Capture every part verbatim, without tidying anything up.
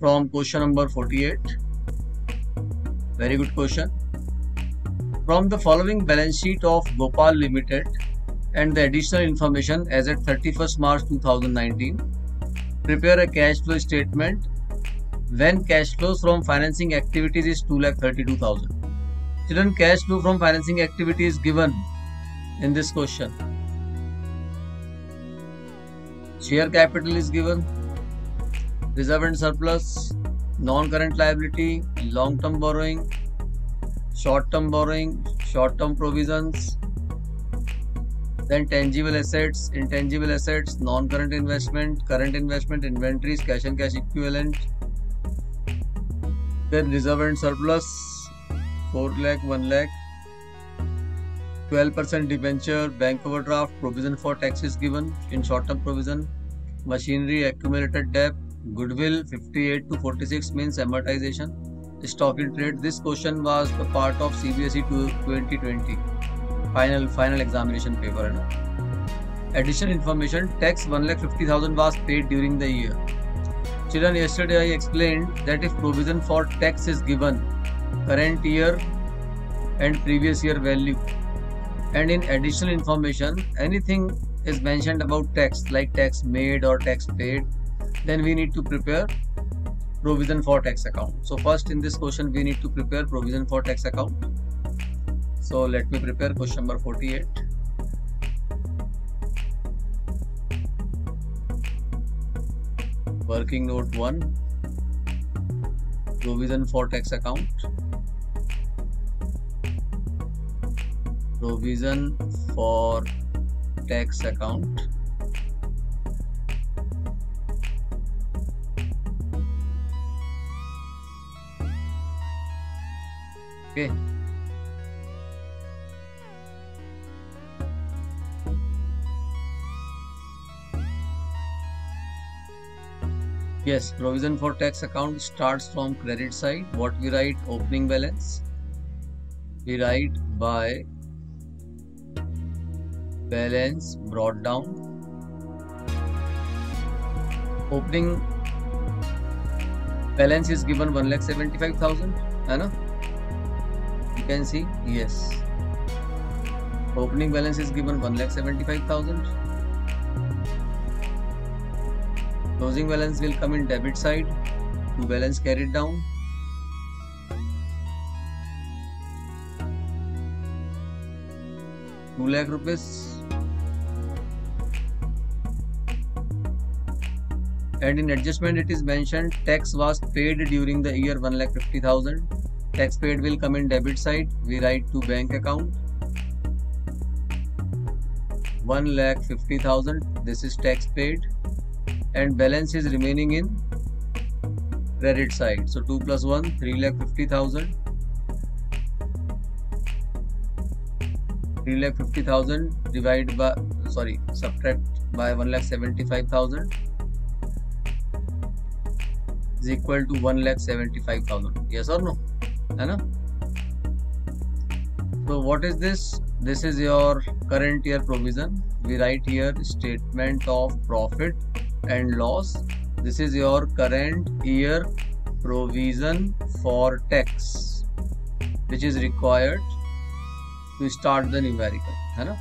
from question number forty-eight. Very good question. From the following balance sheet of Gopal Limited and the additional information as at thirty-first March two thousand nineteen, prepare a cash flow statement when cash flows from financing activities is two lakh thirty-two thousand. Children, cash flow from financing activity is given in this question. Share capital is given, reserve and surplus, non-current liability, long-term borrowing, short-term borrowing, short-term provisions, then tangible assets, intangible assets, non-current investment, current investment, inventories, cash and cash equivalent, then reserve and surplus, four lakh, one lakh, twelve percent debenture, bank overdraft, provision for taxes given in short-term provision, machinery, accumulated debt, goodwill fifty-eight to forty-six means amortization, stock in trade. This question was the part of C B S E twenty twenty final final examination paper. And additional information, tax one lakh fifty thousand was paid during the year. Children, yesterday I explained that if provision for tax is given, current year and previous year value, and in additional information anything is mentioned about tax like tax made or tax paid, then we need to prepare provision for tax account. So first in this question we need to prepare provision for tax account. So let me prepare question number forty-eight. Working note one, provision for tax account. Provision for tax account. Okay. Yes, provision for tax account starts from credit side. What we write? Opening balance. We write by balance brought down. Opening balance is given one lakh seventy-five thousand, है ना? You can see, yes. Opening balance is given one lakh seventy-five thousand. Closing balance will come in debit side. To balance carried down. two lakh rupees. And in adjustment it is mentioned tax was paid during the year one lakh fifty thousand. Tax paid will come in debit side. We write to bank account one lakh fifty thousand. This is tax paid and balance is remaining in credit side. So two plus one, three lakh fifty thousand. three lakh fifty thousand divided by, sorry, subtract by one lakh seventy-five thousand. Is equal to one lakh seventy-five thousand. Yes or no? है ना? So what is this? This is your current year provision. We write here statement of profit and loss. This is your current year provision for tax, which is required to start the numerical. है ना?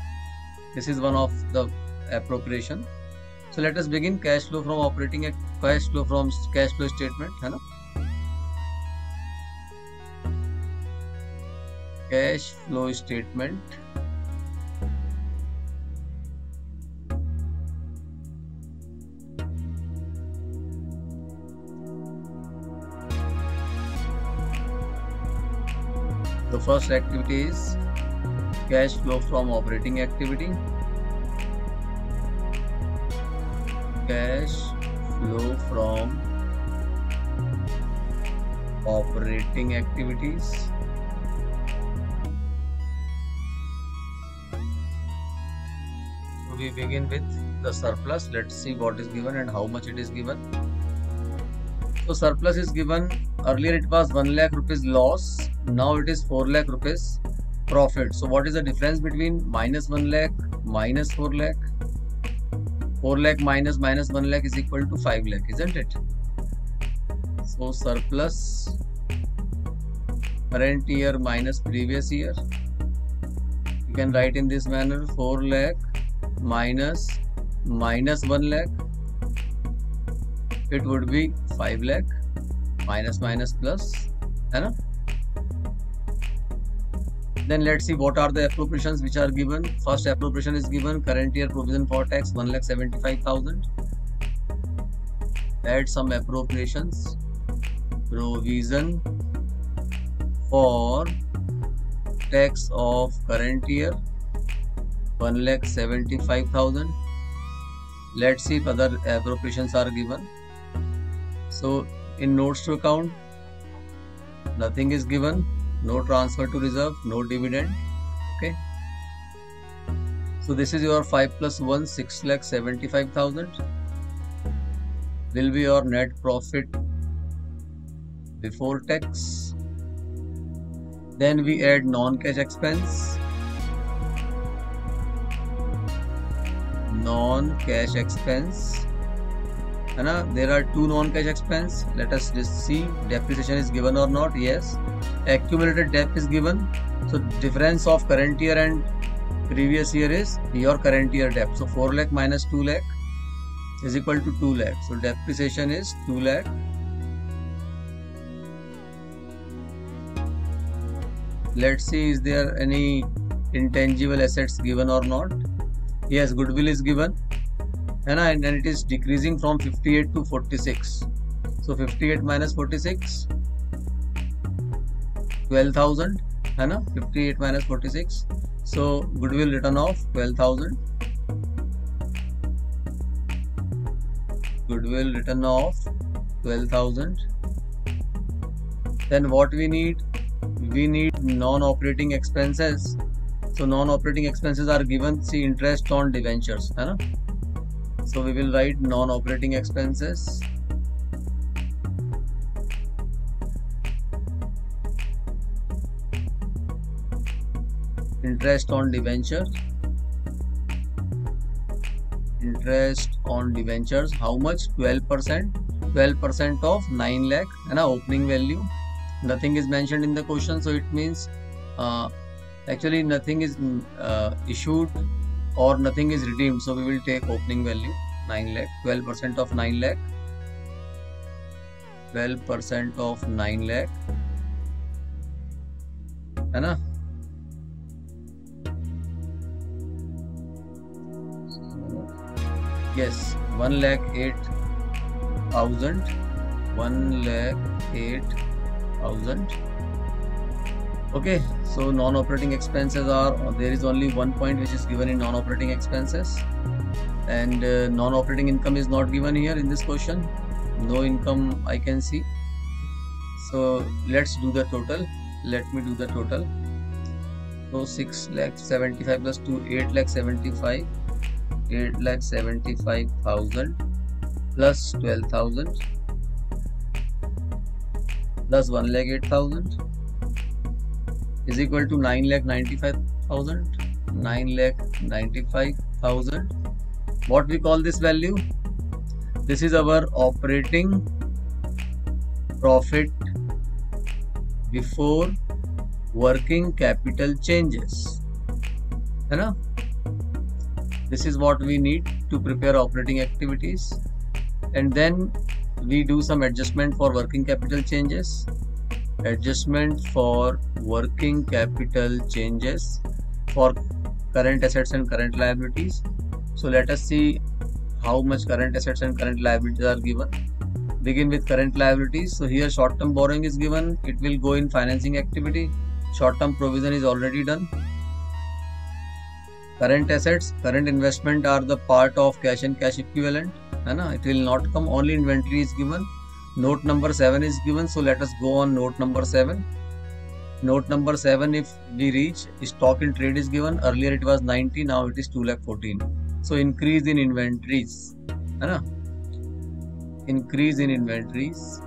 This is one of the appropriation. So let us begin cash flow from operating a cash flow from cash flow statement, है ना? Cash flow statement. The first activity is cash flow from operating activity. Cash flow from operating activities. We begin with the surplus. Let's see what is given and how much it is given. So surplus is given. Earlier it was one lakh rupees loss. Now it is four lakh rupees profit. So what is the difference between minus one lakh, minus four lakh? four lakh minus minus one lakh is equal to five lakh, isn't it? So surplus current year minus previous year. You can write in this manner: four lakh minus minus one lakh. It would be five lakh minus minus plus, है ना? Then let's see what are the appropriations which are given. First appropriation is given current year provision for tax one lakh seventy five thousand. Add some appropriations. Provision for tax of current year one lakh seventy five thousand. Let's see if other appropriations are given. So in notes to account, nothing is given. No transfer to reserve, no dividend. Okay. So this is your five plus one, six lakh seventy five thousand. Will be your net profit before tax. Then we add non-cash expense. Non-cash expense. And there are two non-cash expense. Let us just see depreciation is given or not. Yes, accumulated debt is given. So difference of current year and previous year is your current year debt. So four lakh minus two lakh is equal to two lakh. So depreciation is two lakh. Let's see, is there any intangible assets given or not? Yes, goodwill is given. And it is decreasing from fifty-eight to forty-six. So fifty-eight minus forty-six, twelve thousand. fifty-eight minus forty-six. So goodwill written off twelve thousand. Goodwill written off twelve thousand. Then what we need? We need non-operating expenses. So non-operating expenses are given. See, interest on debentures. So we will write non-operating expenses. Interest on debenture. Interest on debentures. How much? twelve percent. twelve percent of nine lakh. And opening value. Nothing is mentioned in the question. So it means uh, actually nothing is uh, issued. Or nothing is redeemed, so we will take opening value nine lakh, twelve percent of nine lakh, twelve percent of nine lakh, है ना? Yes, one lakh eight thousand, one lakh eight thousand. Okay, so non-operating expenses are, there is only one point which is given in non-operating expenses, and uh, non-operating income is not given here in this question. No income I can see. So let's do the total. Let me do the total. So six lakh seventy-five plus two, eight lakh seventy-five, eight lakh seventy-five thousand plus twelve thousand plus one lakh eight thousand. Is equal to nine lakh ninety-five thousand, nine lakh ninety-five thousand. What we call this value? This is our operating profit before working capital changes. You know, this is what we need to prepare operating activities, and then we do some adjustment for working capital changes. Adjustment for working capital changes for current assets and current liabilities. So let us see how much current assets and current liabilities are given. Begin with current liabilities. So here short term borrowing is given. It will go in financing activity. Short term provision is already done. Current assets, current investment are the part of cash and cash equivalent. It will not come. Only inventory is given. Note number seven is given, so let us go on note number seven. Note number seven, if we reach, stock in trade is given. Earlier it was ninety, now it is two lakh fourteen. So increase in inventories, है ना? Increase in inventories.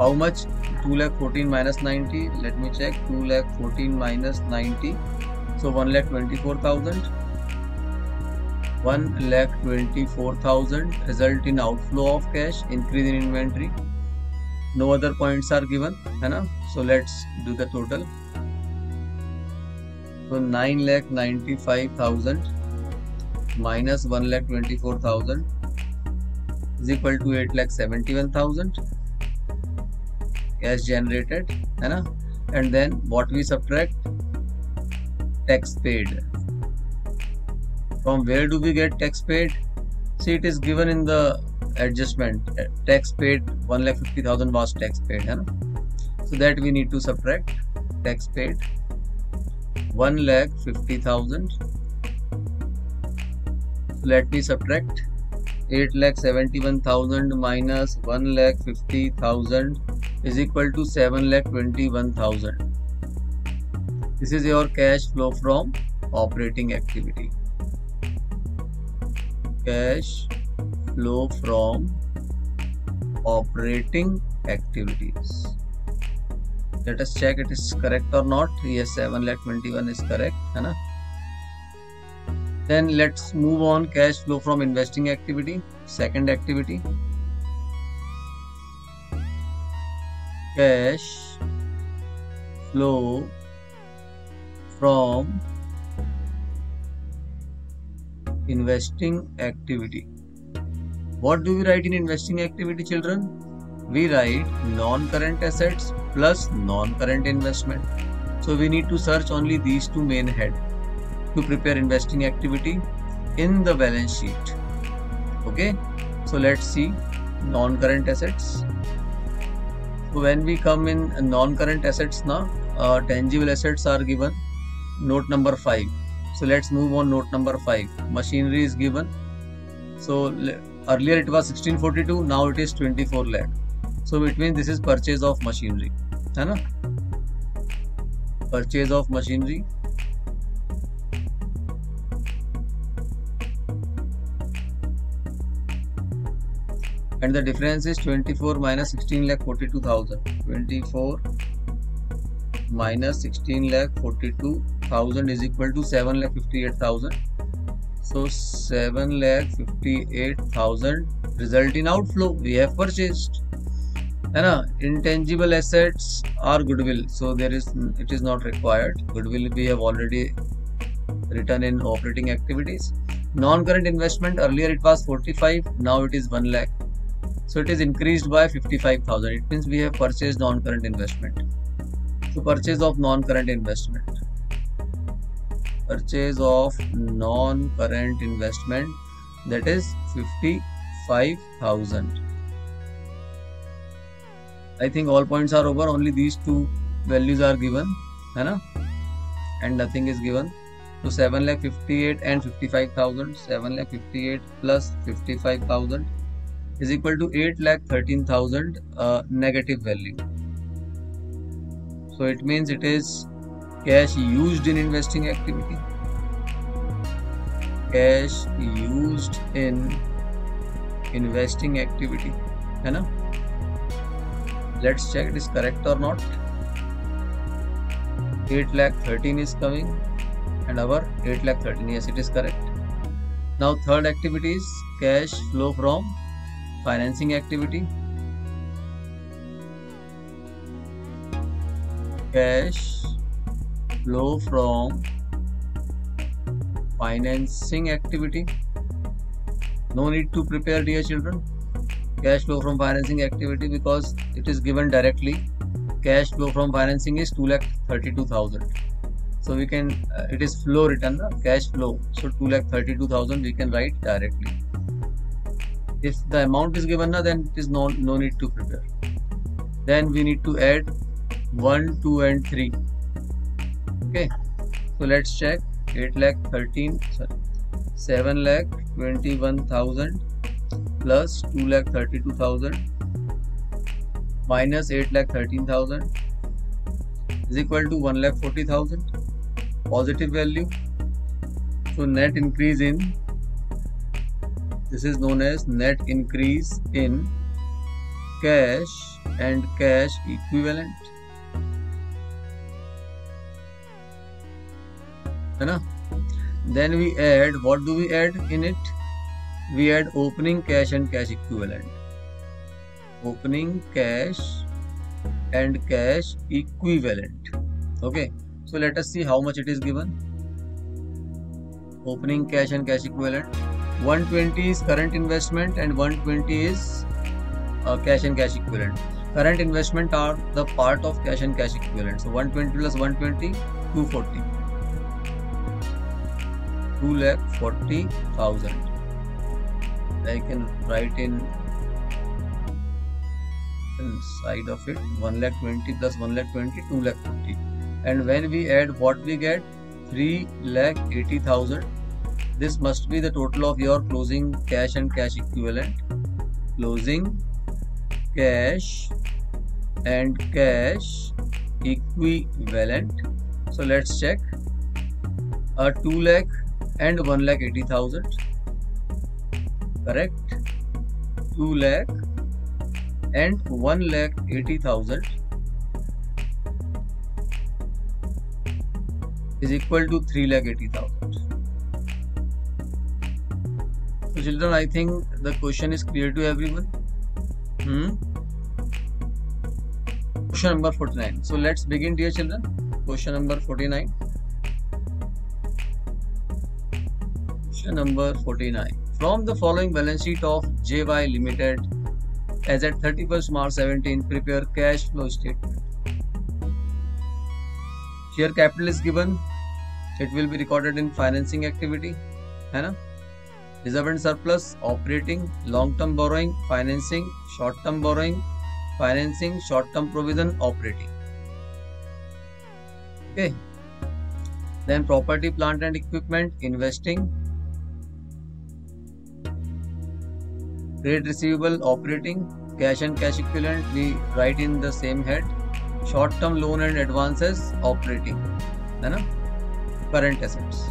How much? two lakh fourteen minus ninety. Let me check. two lakh fourteen minus ninety. So one lakh twenty-four thousand. one lakh twenty-four thousand, result in outflow of cash, increase in inventory. No other points are given, है ना? So let's do the total. So nine lakh ninety-five thousand minus one lakh twenty-four thousand is equal to eight lakh seventy-one thousand cash generated, है ना? And then what we subtract? Tax paid. From where do we get tax paid? See, it is given in the adjustment. Tax paid one lakh fifty thousand was tax paid, है ना? So that we need to subtract tax paid one lakh fifty thousand. Let me subtract eight lakh seventy-one thousand minus one lakh fifty thousand is equal to seven lakh twenty-one thousand. This is your cash flow from operating activity. Cash flow from operating activities. Let us check it is correct or not. Yes, seven lakh twenty-one is correct, है ना? Then let's move on. Cash flow from investing activity, second activity. Cash flow from investing activity. What do we write in investing activity, children? We write non-current assets plus non-current investment. So we need to search only these two main heads to prepare investing activity in the balance sheet. Okay, so let's see non-current assets. So when we come in non-current assets, now uh, tangible assets are given, note number five. So let's move on. Note number five, machinery is given. So earlier it was sixteen forty-two, now it is twenty-four lakh. So it means this is purchase of machinery, है ना? Purchase of machinery. And the difference is twenty-four minus sixteen lakh forty-two thousand. twenty-four minus sixteen lakh forty-two thousand is equal to seven lakh fifty-eight thousand. So seven lakh fifty-eight thousand result in outflow. We have purchased, है ना? Intangible assets are goodwill. So there is, it is not required. Goodwill we have already written in operating activities. Non-current investment, earlier it was forty-five, now it is one lakh. So it is increased by fifty-five thousand. It means we have purchased non-current investment. So purchase of non-current investment. Purchase of non-current investment, that is fifty-five thousand. I think all points are over. Only these two values are given, है ना? And nothing is given. So seven lakh fifty-eight and fifty-five thousand. seven lakh fifty-eight plus fifty-five thousand. Is equal to eight lakh thirteen thousand uh, negative value. So it means it is cash used in investing activity. Cash used in investing activity, है ना? Let's check it is correct or not. eight lakh thirteen is coming, and our eight lakh thirteen, yes, it is correct. Now third activity is cash flow from financing activity. Cash flow from financing activity. No need to prepare, dear children, cash flow from financing activity, because it is given directly. Cash flow from financing is two lakh thirty-two thousand. So we can, uh, it is flow written, uh, cash flow. So two lakh thirty-two thousand we can write directly. If the amount is given, then it is no, no need to prepare. Then we need to add one, two and three. Okay, so let's check. Seven lakh twenty-one thousand plus two lakh thirty-two thousand minus eight lakh thirteen thousand is equal to one lakh forty thousand positive value. So net increase in, this is known as net increase in cash and cash equivalent, है ना? Then we add, what do we add in it? We add opening cash and cash equivalent. Opening cash and cash equivalent. Okay. So let us see how much it is given. Opening cash and cash equivalent. one twenty is current investment and one twenty is uh, cash and cash equivalent. Current investment are the part of cash and cash equivalent. So one twenty plus one twenty, two forty. two lakh forty thousand. I can write in inside of it one lakh twenty plus one lakh twenty, two lakh forty. And when we add, what we get? three lakh eighty thousand. This must be the total of your closing cash and cash equivalent. Closing cash and cash equivalent. So let's check. Uh, two lakh and one lakh eighty thousand, correct? two lakh and one lakh eighty thousand is equal to three lakh eighty thousand. So children, I think the question is clear to everyone. Hmm? Question number forty-nine. So let's begin, dear children. Question number forty-nine. Question number forty-nine. From the following balance sheet of J Y Limited as at thirty-first March seventeen, prepare cash flow statement. Share capital is given. It will be recorded in financing activity. है ना? Reserve and surplus, operating, long-term borrowing, financing, short-term borrowing, financing, short-term provision, operating. Okay. Then property, plant and equipment, investing, trade receivable, operating, cash and cash equivalent, we write in the same head, short-term loan and advances, operating, है ना? Current assets.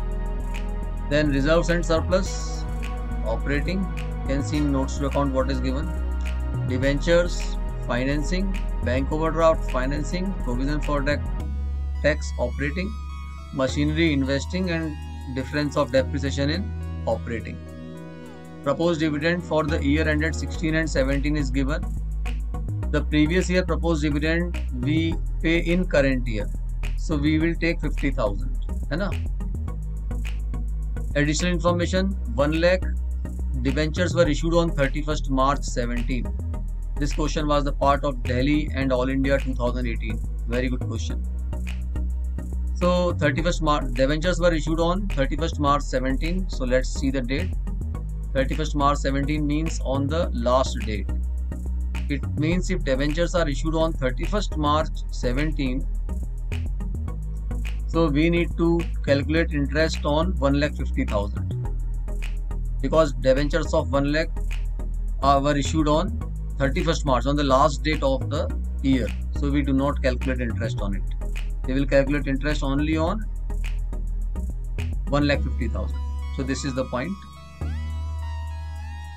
Then reserves and surplus. Operating, you can see notes to account what is given. Debentures, financing, bank overdraft, financing, provision for tax, operating, machinery, investing, and difference of depreciation in operating. Proposed dividend for the year ended sixteen and seventeen is given. The previous year proposed dividend we pay in current year, so we will take fifty thousand. Additional information, one lakh. Debentures were issued on thirty-first March seventeen. This question was the part of Delhi and All India two thousand eighteen. Very good question. So thirty-first March, debentures were issued on thirty-first March seventeen. So let's see the date. thirty-first March seventeen means on the last date. It means if debentures are issued on thirty-first March seventeen, so we need to calculate interest on one lakh fifty thousand. Because debentures of one lakh uh, were issued on thirty-first March, on the last date of the year. So we do not calculate interest on it. They will calculate interest only on one lakh fifty thousand. So this is the point.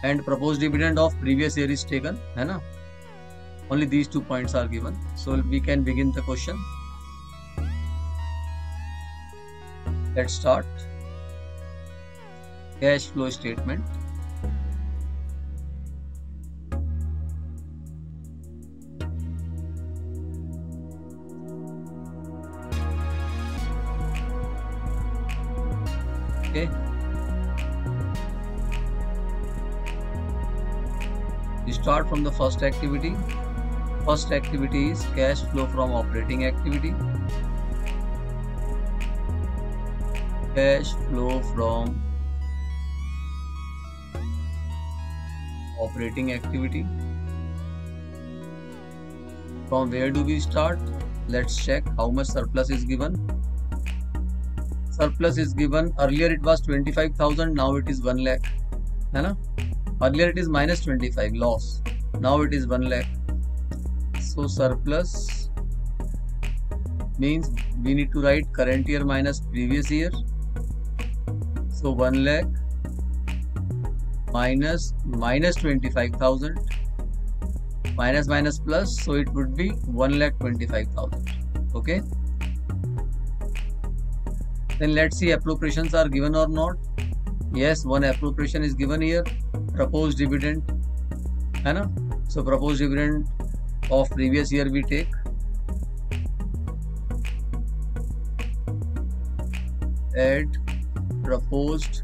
And proposed dividend of previous year is taken. Hai na? Only these two points are given. So we can begin the question. Let's start. Cash flow statement. Okay. We start from the first activity. First activity is cash flow from operating activity. Cash flow from operating activity. From where do we start? Let's check how much surplus is given. Surplus is given. Earlier it was twenty-five thousand. Now it is one lakh. है ना? Earlier it is minus twenty-five loss. Now it is one lakh. So surplus means we need to write current year minus previous year. So one lakh. Minus minus twenty-five thousand minus minus plus, so it would be one lakh twenty-five thousand. Okay, Then let's see appropriations are given or not. Yes, one appropriation is given here. Proposed dividend, है ना? So proposed dividend of previous year we take. Add proposed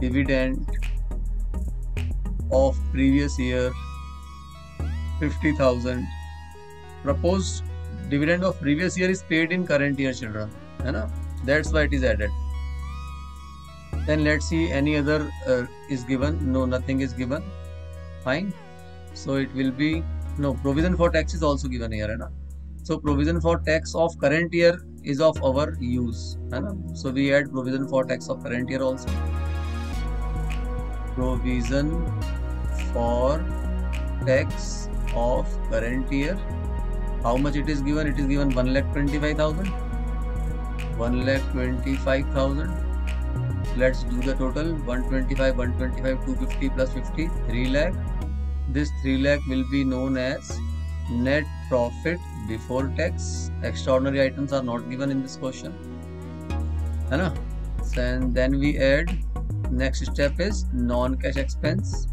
dividend of previous year fifty thousand. Proposed dividend of previous year is paid in current year, children. है ना? That's why it is added. Then let's see any other uh, is given. No, nothing is given. Fine. So it will be no provision for tax is also given here, है ना? So provision for tax of current year is of our use, है ना? So we add provision for tax of current year also. Provision for tax of current year. How much it is given? It is given one lakh twenty-five thousand. One lakh twenty-five thousand. Let's do the total. One twenty-five, one twenty-five, two fifty plus fifty, three lakh. This three lakh will be known as net profit before tax. Extraordinary items are not given in this question, है ना? And then we add. Next step is non-cash expense.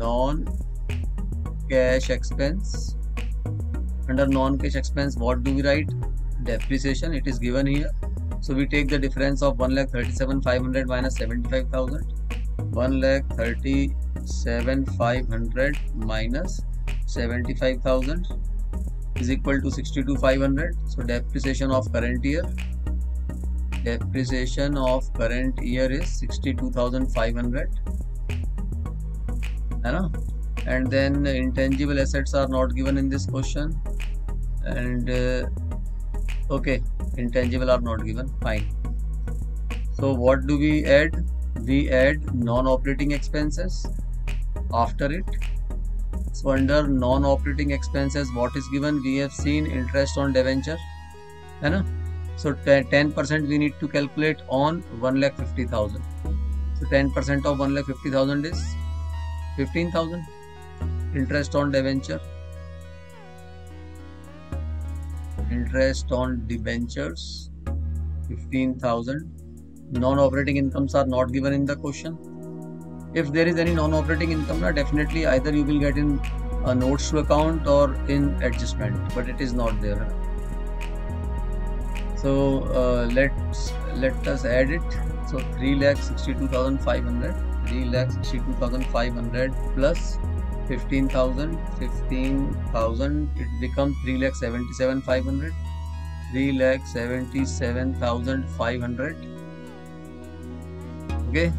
Non-cash expense. Under non-cash expense, what do we write? Depreciation. It is given here. So we take the difference of one lakh thirty-seven five hundred minus seventy-five thousand. One lakh thirty-seven five hundred minus seventy-five thousand is equal to sixty-two five hundred. So depreciation of current year. Depreciation of current year is sixty-two thousand five hundred. है ना? And then intangible assets are not given in this question. And uh, okay, intangible are not given. Fine. So what do we add? We add non-operating expenses after it. So under non-operating expenses, what is given? We have seen interest on debenture, है ना? So ten percent we need to calculate on one lakh fifty thousand. So ten percent of one lakh fifty thousand is fifteen thousand. Interest on debenture. Interest on debentures, fifteen thousand. Non-operating incomes are not given in the question. If there is any non-operating income, na, definitely either you will get in a notes to account or in adjustment, but it is not there. So uh, let's let us add it. So three lakh sixty-two thousand five hundred, three lakh sixty-two thousand five hundred plus fifteen thousand, fifteen thousand. It becomes three lakh seventy-seven five hundred, three lakh seventy-seven thousand five hundred. Okay.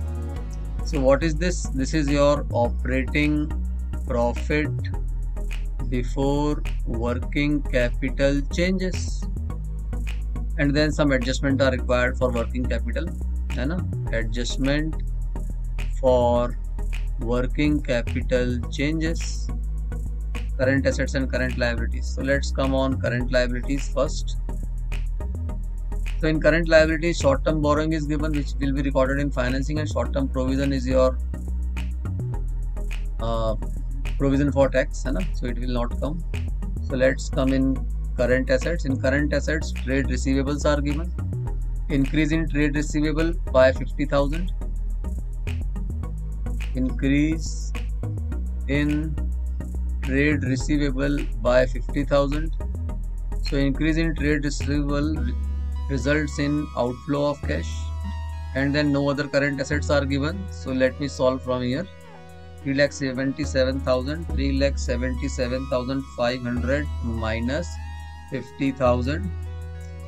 So what is this? This is your operating profit before working capital changes. And then some adjustment are required for working capital, है ना? Adjustment for working capital changes, current assets and current liabilities. So let's come on current liabilities first. So in current liabilities, short-term borrowing is given, which will be recorded in financing, and short-term provision is your uh, provision for tax, है ना? So it will not come. So let's come in. Current assets. In current assets, trade receivables are given. Increase in trade receivable by fifty thousand. Increase in trade receivable by fifty thousand. So increase in trade receivable results in outflow of cash. And then no other current assets are given. So let me solve from here. Three lakh seventy-seven thousand. Three lakh seventy-seven thousand five hundred minus fifty thousand,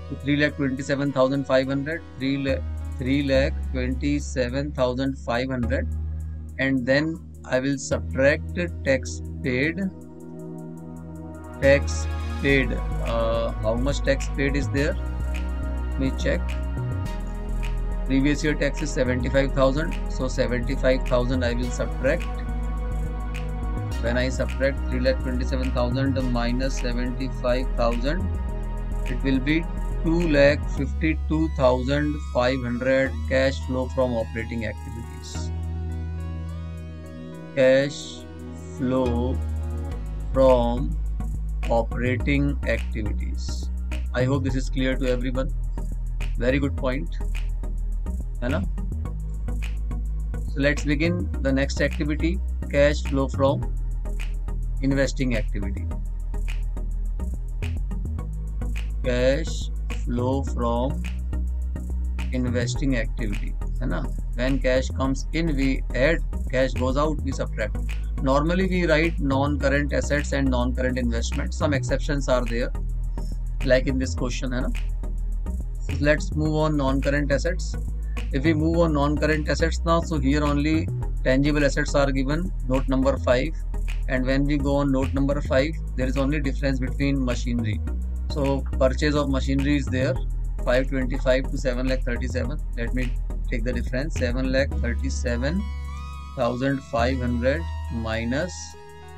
so three lakh twenty-seven thousand five hundred, three lakh three lakh twenty-seven thousand five hundred, and then I will subtract tax paid. Tax paid. Uh, how much tax paid is there? Let me check. Previous year tax is seventy-five thousand, so seventy-five thousand I will subtract. When I subtract three lakh twenty-seven thousand minus seventy-five thousand, it will be two lakh fifty-two thousand five hundred cash flow from operating activities. Cash flow from operating activities. I hope this is clear to everyone. Very good point है ना। So let's begin the next activity, cash flow from investing activity. Cash flow from investing activity है ना। When cash comes in, we add. Cash goes out, we subtract. Normally, we write non-current assets and non-current investments. Some exceptions are there, like in this question, है ना? So let's move on non-current assets. If we move on non-current assets now, so here only tangible assets are given. Note number five, and when we go on note number five, there is only difference between machinery. So purchase of machinery is there, five twenty-five to seven lakh thirty-seven. Let me. Take the difference, seven lakh thirty-seven thousand five hundred minus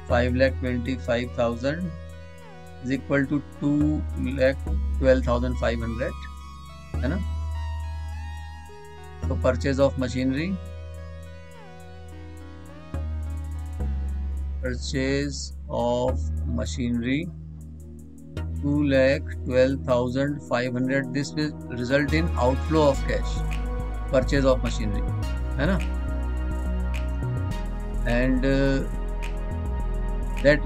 five lakh twenty-five thousand is equal to two lakh twelve thousand five hundred, है ना? So purchase of machinery, purchase of machinery, two lakh twelve thousand five hundred. This will result in outflow of cash. Purchase of machinery है ना। And that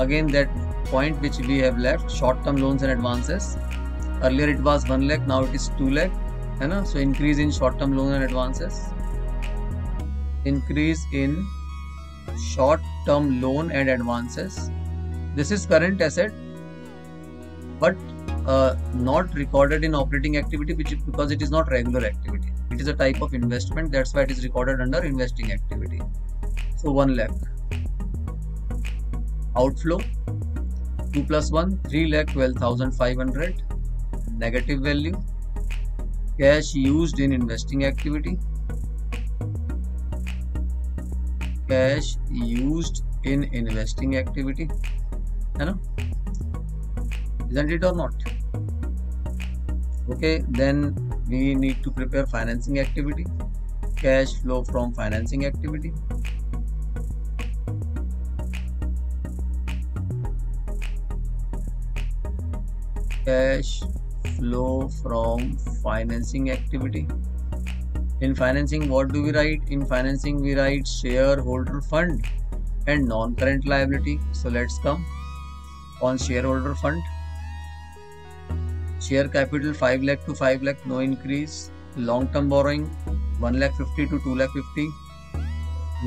again that point which we have left short term loans and advances. Earlier it was one lakh, now it is two lakh है ना। So increase in short term loan and advances, increase in short term loan and advances. This is current asset but not recorded in operating activity because it is not regular activity. It is a type of investment, that's why it is recorded under investing activity. So one lakh outflow, two plus one, three lakh twelve thousand five hundred negative value. Cash used in investing activity. Cash used in investing activity, है ना? Isn't it or not? Okay, then. We need to prepare financing activity, cash flow from financing activity. Cash flow from financing activity. In financing, what do we write? In financing, we write shareholder fund and non-current liability. So let's come on shareholder fund. Share capital five lakh to five lakh, no increase. Long term borrowing one lakh fifty to two lakh fifty.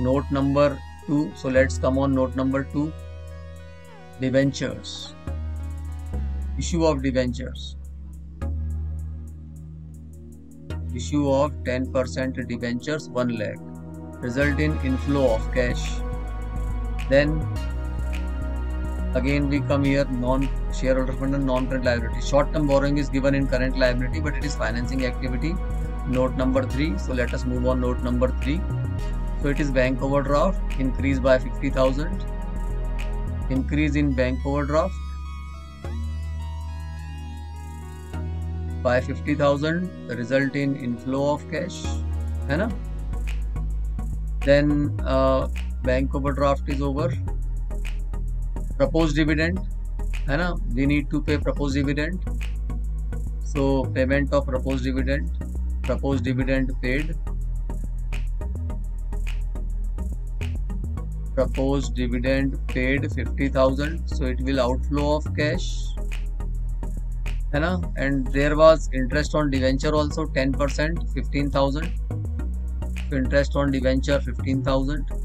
Note number two. So let's come on note number two. Debentures. Issue of debentures. Issue of ten percent debentures one lakh. Result in inflow of cash. Then. Again, we come here non-shareholder fund and non-current liability. Short-term borrowing is given in current liability, but it is financing activity. Note number three. So let us move on note number three. So it is bank overdraft increased by fifty thousand. Increase in bank overdraft by fifty thousand. The result in inflow of cash, है ना? Then uh, bank overdraft is over. Proposed dividend है ना, we need to pay proposed dividend. So payment of proposed dividend, proposed dividend paid, proposed dividend paid fifty thousand. So it will outflow of cash है ना. And there was interest on debenture also ten percent fifteen thousand. So interest on debenture fifteen thousand.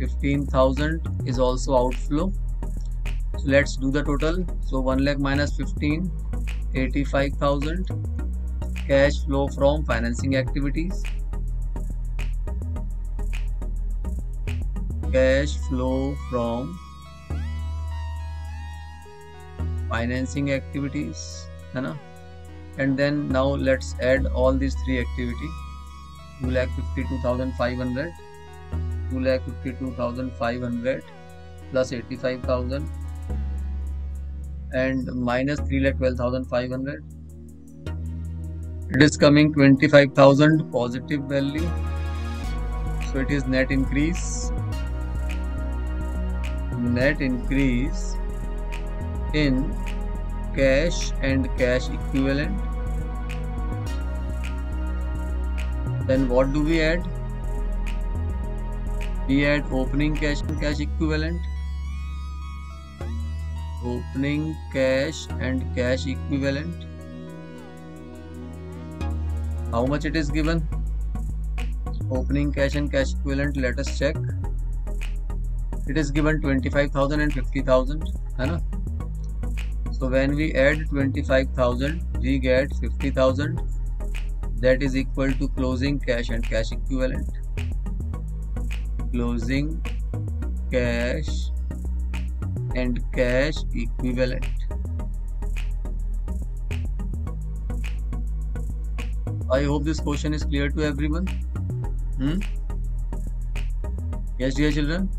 fifteen thousand is also outflow. So let's do the total. So one lakh minus fifteen, eighty-five thousand. Cash flow from financing activities. Cash flow from financing activities, है ना? And then now let's add all these three activity. Two lakh fifty-two thousand five hundred. Two lakh fifty-two thousand five hundred plus eighty-five thousand and minus three lakh twelve thousand five hundred. It is coming twenty-five thousand positive value, so it is net increase. net increase in cash and cash equivalent. Then what do we add? We add opening cash and cash equivalent. Opening cash and cash equivalent. How much it is given? Opening cash and cash equivalent, let us check. It is given twenty-five thousand and fifty thousand, है ना? So when we add twenty-five thousand, we get fifty thousand. That is equal to closing cash and cash equivalent. Closing cash and cash equivalent. I hope this question is clear to everyone. Hmm? Yes, dear children.